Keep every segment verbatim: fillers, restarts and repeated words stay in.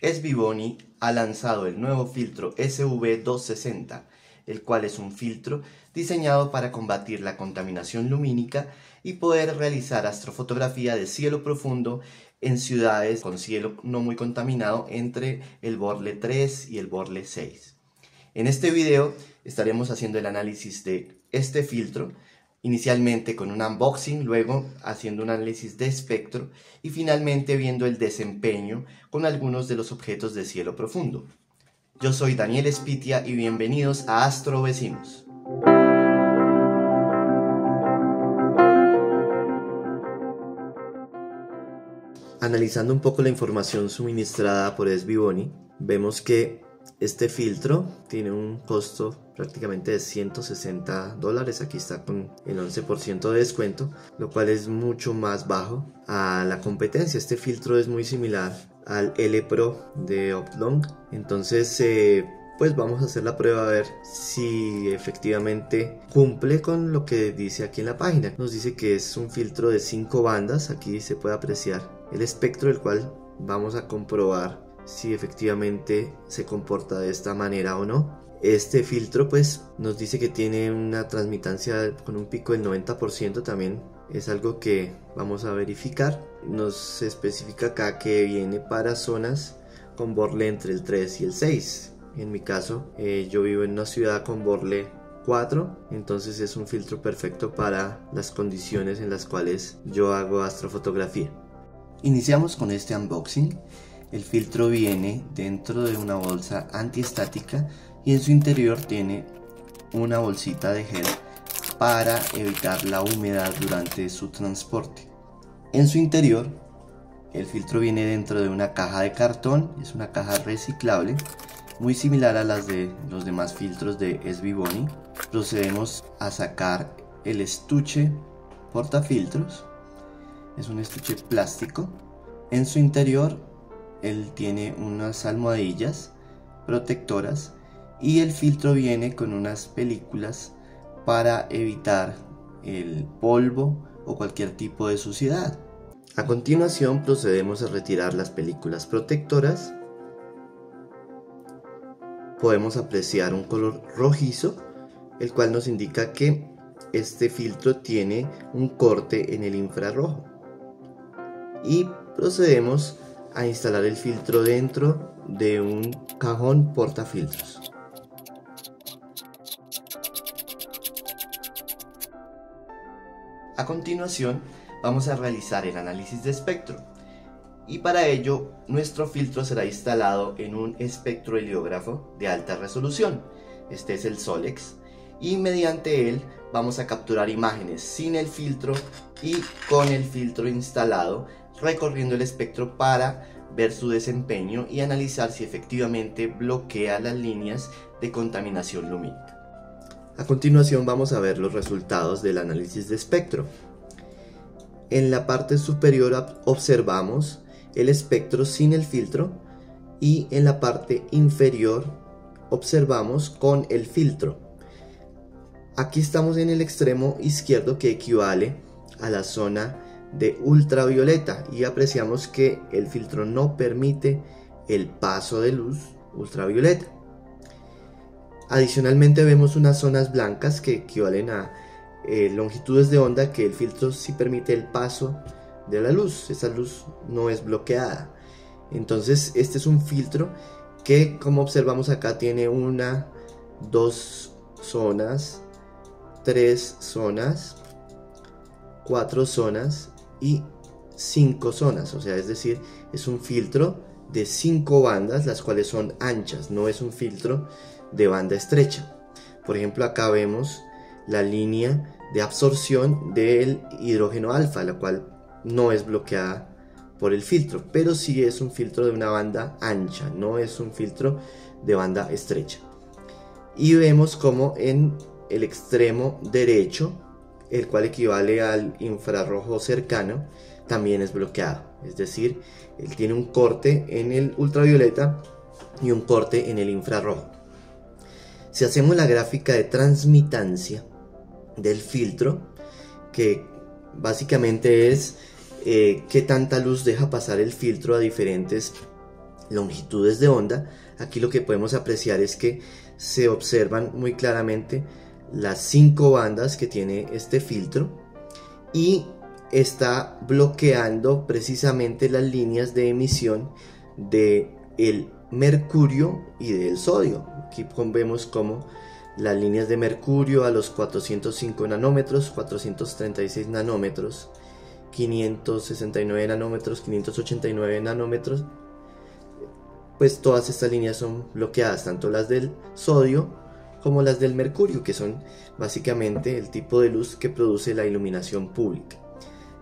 S V BONY ha lanzado el nuevo filtro S V doscientos sesenta, el cual es un filtro diseñado para combatir la contaminación lumínica y poder realizar astrofotografía de cielo profundo en ciudades con cielo no muy contaminado entre el Bortle tres y el Bortle seis. En este video estaremos haciendo el análisis de este filtro, inicialmente con un unboxing, luego haciendo un análisis de espectro y finalmente viendo el desempeño con algunos de los objetos de cielo profundo. Yo soy Daniel Espitia y bienvenidos a Astro Vecinos. Analizando un poco la información suministrada por S V BONY, vemos que este filtro tiene un costo prácticamente de ciento sesenta dólares, aquí está con el once por ciento de descuento, lo cual es mucho más bajo a la competencia. Este filtro es muy similar al L-Pro de Optlong, entonces eh, pues vamos a hacer la prueba a ver si efectivamente cumple con lo que dice aquí en la página. Nos dice que es un filtro de cinco bandas, aquí se puede apreciar el espectro, el cual vamos a comprobar si efectivamente se comporta de esta manera o no. Este filtro pues nos dice que tiene una transmitancia con un pico del noventa por ciento, también es algo que vamos a verificar. Nos especifica acá que viene para zonas con Bortle entre el tres y el seis. En mi caso eh, yo vivo en una ciudad con Bortle cuatro, entonces es un filtro perfecto para las condiciones en las cuales yo hago astrofotografía. Iniciamos con este unboxing. El filtro viene dentro de una bolsa antiestática y en su interior tiene una bolsita de gel para evitar la humedad durante su transporte. En su interior, el filtro viene dentro de una caja de cartón, es una caja reciclable, muy similar a las de los demás filtros de S V BONY. Procedemos a sacar el estuche portafiltros, es un estuche plástico. En su interior él tiene unas almohadillas protectoras y el filtro viene con unas películas para evitar el polvo o cualquier tipo de suciedad. A continuación procedemos a retirar las películas protectoras. Podemos apreciar un color rojizo, el cual nos indica que este filtro tiene un corte en el infrarrojo. Y procedemos a instalar el filtro dentro de un cajón portafiltros. A continuación vamos a realizar el análisis de espectro y para ello nuestro filtro será instalado en un espectroheliógrafo de alta resolución, este es el Sol'ex, y mediante él vamos a capturar imágenes sin el filtro y con el filtro instalado, recorriendo el espectro para ver su desempeño y analizar si efectivamente bloquea las líneas de contaminación lumínica. A continuación vamos a ver los resultados del análisis de espectro. En la parte superior observamos el espectro sin el filtro y en la parte inferior observamos con el filtro. Aquí estamos en el extremo izquierdo, que equivale a la zona de ultravioleta, y apreciamos que el filtro no permite el paso de luz ultravioleta. Adicionalmente vemos unas zonas blancas que equivalen a eh, longitudes de onda que el filtro sí permite el paso de la luz, esa luz no es bloqueada. Entonces este es un filtro que, como observamos acá, tiene una, dos zonas, tres zonas, cuatro zonas y cinco zonas, o sea, es decir, es un filtro de cinco bandas, las cuales son anchas, no es un filtro de banda estrecha. Por ejemplo, acá vemos la línea de absorción del hidrógeno alfa, la cual no es bloqueada por el filtro, pero sí es un filtro de una banda ancha, no es un filtro de banda estrecha. Y vemos como en el extremo derecho, el cual equivale al infrarrojo cercano, también es bloqueado, es decir, él tiene un corte en el ultravioleta y un corte en el infrarrojo. Si hacemos la gráfica de transmitancia del filtro, que básicamente es eh, qué tanta luz deja pasar el filtro a diferentes longitudes de onda, aquí lo que podemos apreciar es que se observan muy claramente las cinco bandas que tiene este filtro y está bloqueando precisamente las líneas de emisión de el mercurio y del sodio. Aquí vemos como las líneas de mercurio a los cuatrocientos cinco nanómetros, cuatrocientos treinta y seis nanómetros, quinientos sesenta y nueve nanómetros, quinientos ochenta y nueve nanómetros, pues todas estas líneas son bloqueadas, tanto las del sodio como las del mercurio, que son básicamente el tipo de luz que produce la iluminación pública.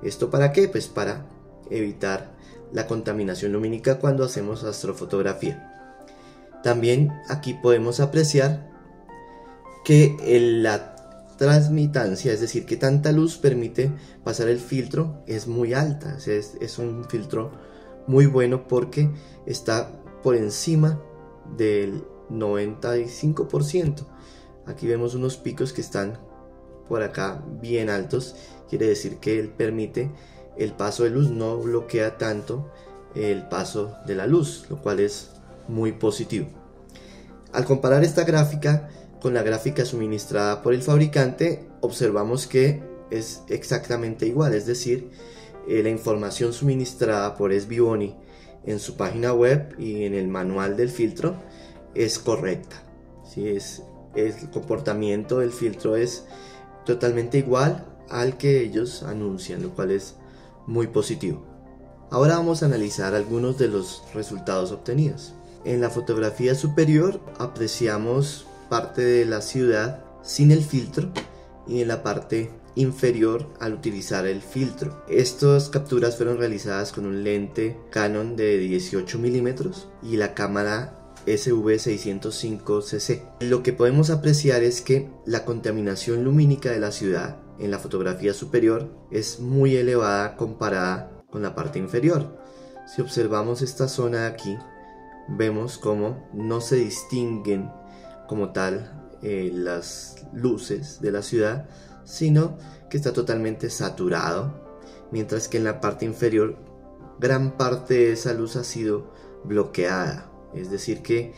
¿Esto para qué? Pues para evitar la contaminación lumínica cuando hacemos astrofotografía. También aquí podemos apreciar que la transmitancia, es decir, que tanta luz permite pasar el filtro, es muy alta. Es, es un filtro muy bueno porque está por encima del noventa y cinco por ciento. Aquí vemos unos picos que están por acá bien altos, quiere decir que él permite el paso de luz, no bloquea tanto el paso de la luz, lo cual es muy positivo. Al comparar esta gráfica con la gráfica suministrada por el fabricante, observamos que es exactamente igual, es decir, eh, la información suministrada por S V Bony en su página web y en el manual del filtro es correcta, ¿sí? es, es, el comportamiento del filtro es totalmente igual al que ellos anuncian, lo cual es muy positivo. Ahora vamos a analizar algunos de los resultados obtenidos. En la fotografía superior apreciamos parte de la ciudad sin el filtro y en la parte inferior al utilizar el filtro. Estas capturas fueron realizadas con un lente Canon de dieciocho milímetros y la cámara S V seiscientos cinco C C. Lo que podemos apreciar es que la contaminación lumínica de la ciudad en la fotografía superior es muy elevada comparada con la parte inferior. Si observamos esta zona de aquí, vemos como no se distinguen como tal eh, las luces de la ciudad, sino que está totalmente saturado, mientras que en la parte inferior gran parte de esa luz ha sido bloqueada, es decir que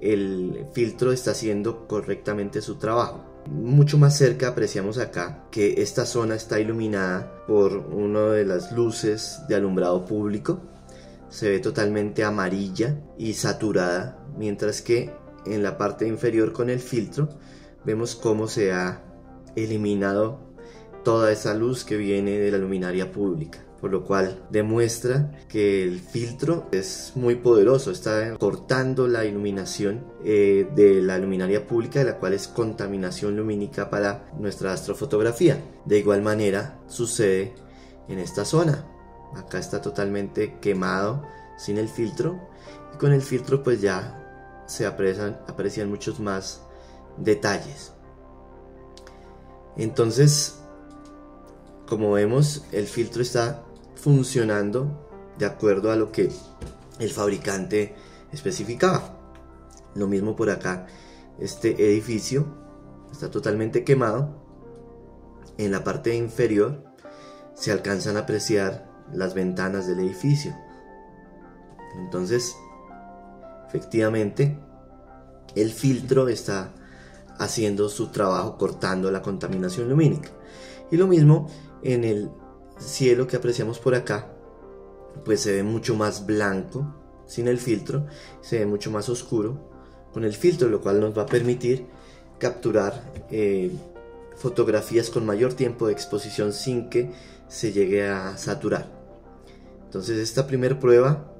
el filtro está haciendo correctamente su trabajo. Mucho más cerca apreciamos acá que esta zona está iluminada por una de las luces de alumbrado público, se ve totalmente amarilla y saturada, mientras que en la parte inferior con el filtro vemos cómo se ha eliminado toda esa luz que viene de la luminaria pública, por lo cual demuestra que el filtro es muy poderoso, está cortando la iluminación eh, de la luminaria pública, de la cual es contaminación lumínica para nuestra astrofotografía. De igual manera sucede en esta zona, acá está totalmente quemado sin el filtro, y con el filtro pues ya se aprecian, aprecian muchos más detalles. Entonces, como vemos, el filtro está funcionando de acuerdo a lo que el fabricante especificaba. Lo mismo por acá, este edificio está totalmente quemado. En la parte inferior se alcanzan a apreciar las ventanas del edificio. Entonces, efectivamente, el filtro está haciendo su trabajo cortando la contaminación lumínica. Y lo mismo en el cielo que apreciamos por acá, pues se ve mucho más blanco sin el filtro, se ve mucho más oscuro con el filtro, lo cual nos va a permitir capturar eh, fotografías con mayor tiempo de exposición sin que se llegue a saturar. Entonces esta primera prueba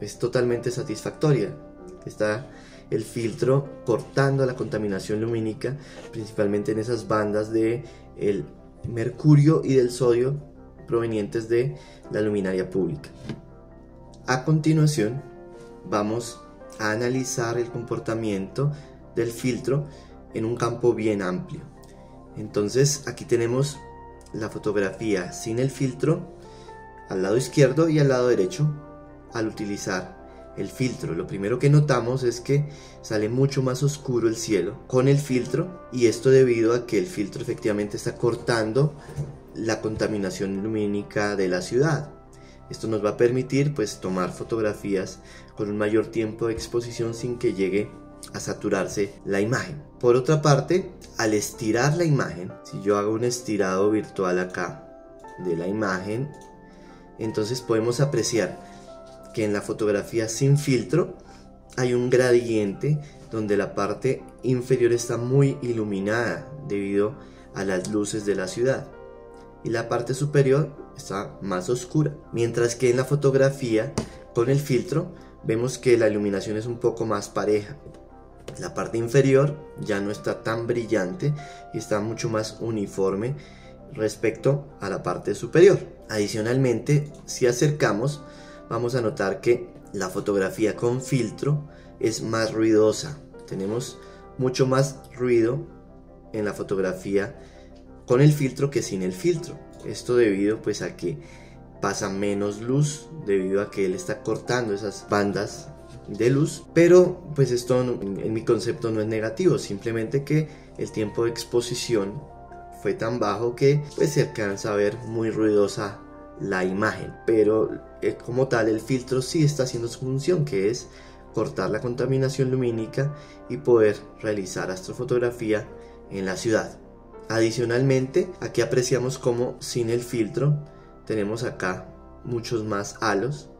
es totalmente satisfactoria, está el filtro cortando la contaminación lumínica, principalmente en esas bandas de el mercurio y del sodio provenientes de la luminaria pública. A continuación vamos a analizar el comportamiento del filtro en un campo bien amplio. Entonces aquí tenemos la fotografía sin el filtro al lado izquierdo y al lado derecho al utilizar el filtro. Lo primero que notamos es que sale mucho más oscuro el cielo con el filtro, y esto debido a que el filtro efectivamente está cortando la contaminación lumínica de la ciudad. Esto nos va a permitir pues tomar fotografías con un mayor tiempo de exposición sin que llegue a saturarse la imagen. Por otra parte, al estirar la imagen, si yo hago un estirado virtual acá de la imagen, entonces podemos apreciar que en la fotografía sin filtro hay un gradiente donde la parte inferior está muy iluminada debido a las luces de la ciudad y la parte superior está más oscura, mientras que en la fotografía con el filtro vemos que la iluminación es un poco más pareja. La parte inferior ya no está tan brillante y está mucho más uniforme respecto a la parte superior. Adicionalmente, si acercamos, vamos a notar que la fotografía con filtro es más ruidosa. Tenemos mucho más ruido en la fotografía con el filtro que sin el filtro. Esto debido pues a que pasa menos luz, debido a que él está cortando esas bandas de luz. Pero pues esto en mi concepto no es negativo, simplemente que el tiempo de exposición fue tan bajo que pues se alcanza a ver muy ruidosa la imagen. Pero eh, como tal el filtro sí está haciendo su función, que es cortar la contaminación lumínica y poder realizar astrofotografía en la ciudad. Adicionalmente, aquí apreciamos como sin el filtro tenemos acá muchos más halos.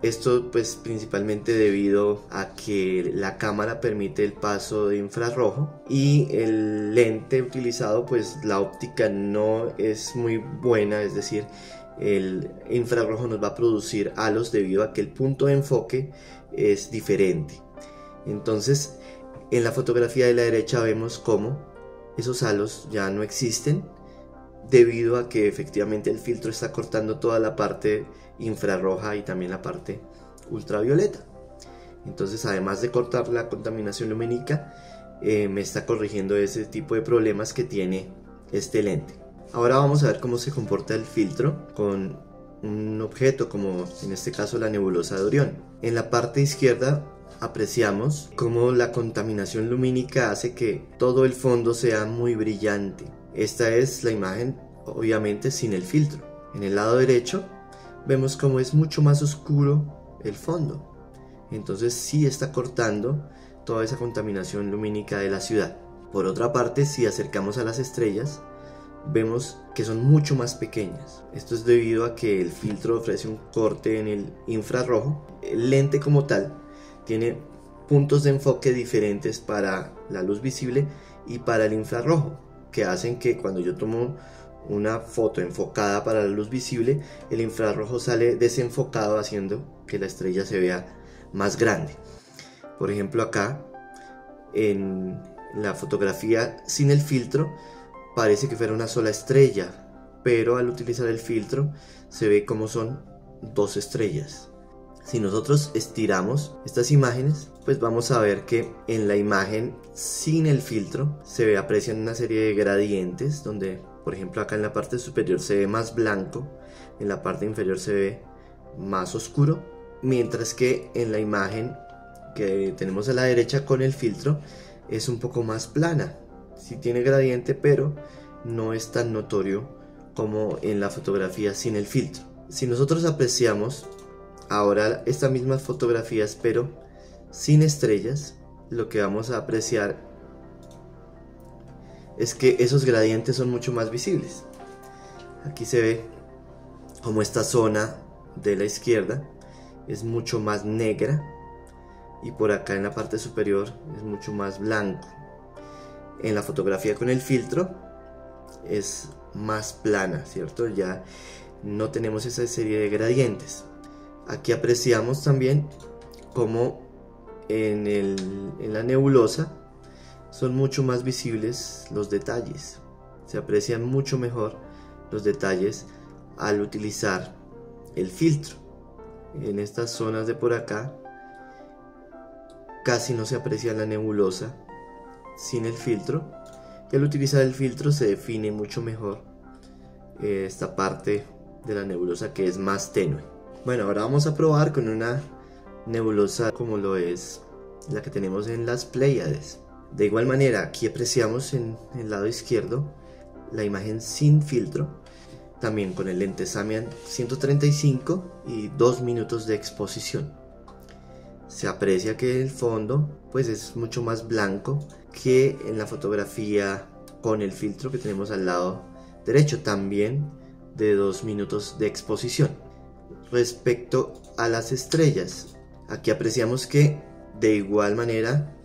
Esto pues principalmente debido a que la cámara permite el paso de infrarrojo y el lente utilizado, pues la óptica no es muy buena, es decir, el infrarrojo nos va a producir halos debido a que el punto de enfoque es diferente. Entonces en la fotografía de la derecha vemos cómo esos halos ya no existen debido a que efectivamente el filtro está cortando toda la parte infrarroja y también la parte ultravioleta. Entonces, además de cortar la contaminación lumínica, eh, me está corrigiendo ese tipo de problemas que tiene este lente. Ahora vamos a ver cómo se comporta el filtro con un objeto como en este caso la nebulosa de Orión. En la parte izquierda apreciamos cómo la contaminación lumínica hace que todo el fondo sea muy brillante. Esta es la imagen obviamente sin el filtro. En el lado derecho vemos cómo es mucho más oscuro el fondo. Entonces sí está cortando toda esa contaminación lumínica de la ciudad. Por otra parte, si acercamos a las estrellas, vemos que son mucho más pequeñas. Esto es debido a que el filtro ofrece un corte en el infrarrojo. El lente como tal tiene puntos de enfoque diferentes para la luz visible y para el infrarrojo, que hacen que cuando yo tomo una foto enfocada para la luz visible, el infrarrojo sale desenfocado, haciendo que la estrella se vea más grande. Por ejemplo, acá en la fotografía sin el filtro parece que fuera una sola estrella, pero al utilizar el filtro se ve como son dos estrellas. Si nosotros estiramos estas imágenes, pues vamos a ver que en la imagen sin el filtro se ve, aprecian una serie de gradientes donde, por ejemplo, acá en la parte superior se ve más blanco, en la parte inferior se ve más oscuro, mientras que en la imagen que tenemos a la derecha con el filtro es un poco más plana. Sí tiene gradiente, pero no es tan notorio como en la fotografía sin el filtro. Si nosotros apreciamos ahora estas mismas fotografías pero sin estrellas, lo que vamos a apreciar es que esos gradientes son mucho más visibles. Aquí se ve como esta zona de la izquierda es mucho más negra y por acá en la parte superior es mucho más blanco. En la fotografía con el filtro es más plana, ¿cierto? Ya no tenemos esa serie de gradientes. Aquí apreciamos también como en, el, en la nebulosa son mucho más visibles los detalles. Se aprecian mucho mejor los detalles al utilizar el filtro. En estas zonas de por acá casi no se aprecia la nebulosa sin el filtro. Y al utilizar el filtro se define mucho mejor eh, esta parte de la nebulosa que es más tenue. Bueno, ahora vamos a probar con una nebulosa como lo es la que tenemos en las Pléyades. De igual manera, aquí apreciamos en el lado izquierdo la imagen sin filtro también con el lente Samyang ciento treinta y cinco y dos minutos de exposición. Se aprecia que el fondo pues es mucho más blanco que en la fotografía con el filtro que tenemos al lado derecho, también de dos minutos de exposición. Respecto a las estrellas, aquí apreciamos que de igual manera,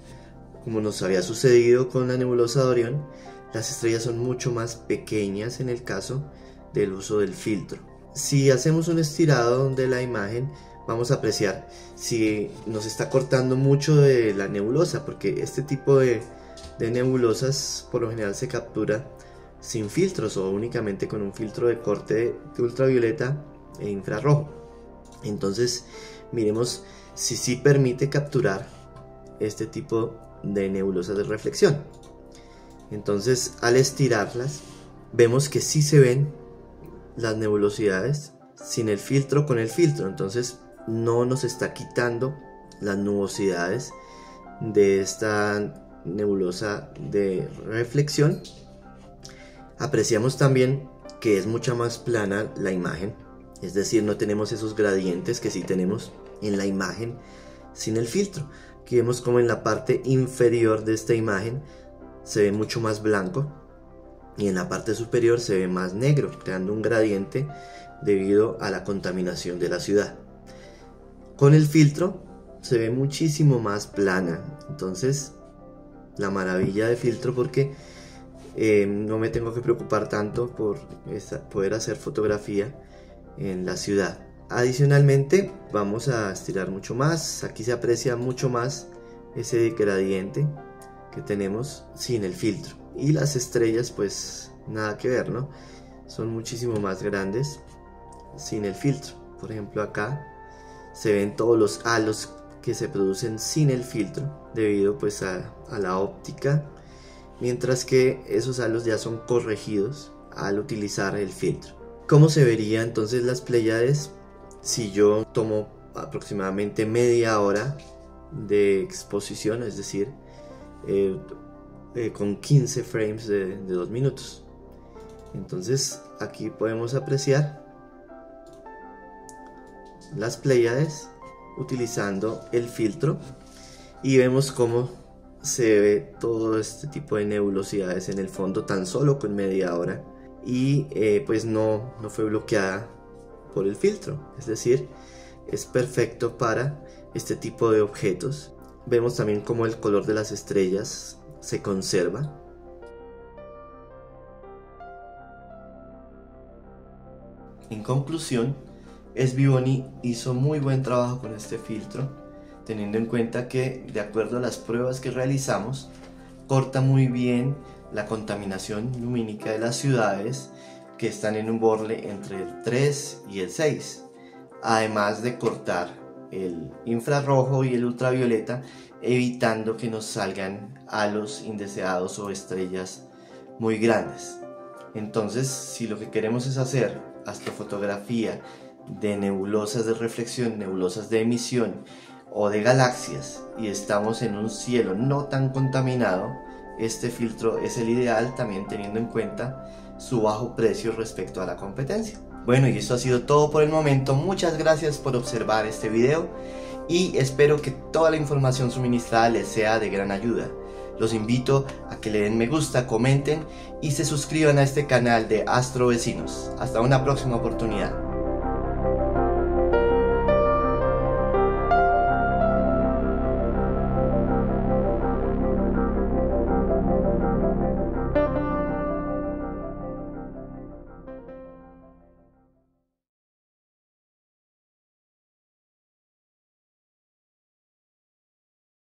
como nos había sucedido con la nebulosa de Orión, las estrellas son mucho más pequeñas en el caso del uso del filtro. Si hacemos un estirado de la imagen, vamos a apreciar si nos está cortando mucho de la nebulosa, porque este tipo de, de nebulosas por lo general se captura sin filtros o únicamente con un filtro de corte de ultravioleta e infrarrojo. Entonces miremos si sí permite capturar este tipo de nebulosas de reflexión. Entonces al estirarlas vemos que sí se ven las nebulosidades sin el filtro, con el filtro. Entonces no nos está quitando las nubosidades de esta nebulosa de reflexión. Apreciamos también que es mucha más plana la imagen, es decir, no tenemos esos gradientes que sí tenemos en la imagen sin el filtro. Aquí vemos como en la parte inferior de esta imagen se ve mucho más blanco y en la parte superior se ve más negro, creando un gradiente debido a la contaminación de la ciudad. Con el filtro se ve muchísimo más plana. Entonces la maravilla de filtro, porque eh, no me tengo que preocupar tanto por esta, poder hacer fotografía en la ciudad. Adicionalmente vamos a estirar mucho más. Aquí se aprecia mucho más ese gradiente que tenemos sin el filtro. Y las estrellas pues nada que ver, ¿no? Son muchísimo más grandes sin el filtro. Por ejemplo, acá se ven todos los halos que se producen sin el filtro debido pues a, a la óptica, mientras que esos halos ya son corregidos al utilizar el filtro. ¿Cómo se vería entonces las Pléyades si yo tomo aproximadamente media hora de exposición, es decir, eh, eh, con quince frames de, de dos minutos? Entonces aquí podemos apreciar las Pléyades utilizando el filtro y vemos cómo se ve todo este tipo de nebulosidades en el fondo tan solo con media hora, y eh, pues no, no fue bloqueada por el filtro, es decir, es perfecto para este tipo de objetos. Vemos también cómo el color de las estrellas se conserva. En conclusión, S V BONY hizo muy buen trabajo con este filtro, teniendo en cuenta que, de acuerdo a las pruebas que realizamos, corta muy bien la contaminación lumínica de las ciudades que están en un borle entre el tres y el seis, además de cortar el infrarrojo y el ultravioleta, evitando que nos salgan halos indeseados o estrellas muy grandes. Entonces, si lo que queremos es hacer astrofotografía de nebulosas de reflexión, nebulosas de emisión o de galaxias, y estamos en un cielo no tan contaminado, este filtro es el ideal, también teniendo en cuenta su bajo precio respecto a la competencia. Bueno, y eso ha sido todo por el momento. Muchas gracias por observar este video y espero que toda la información suministrada les sea de gran ayuda. Los invito a que le den me gusta, comenten y se suscriban a este canal de Astro Vecinos. Hasta una próxima oportunidad.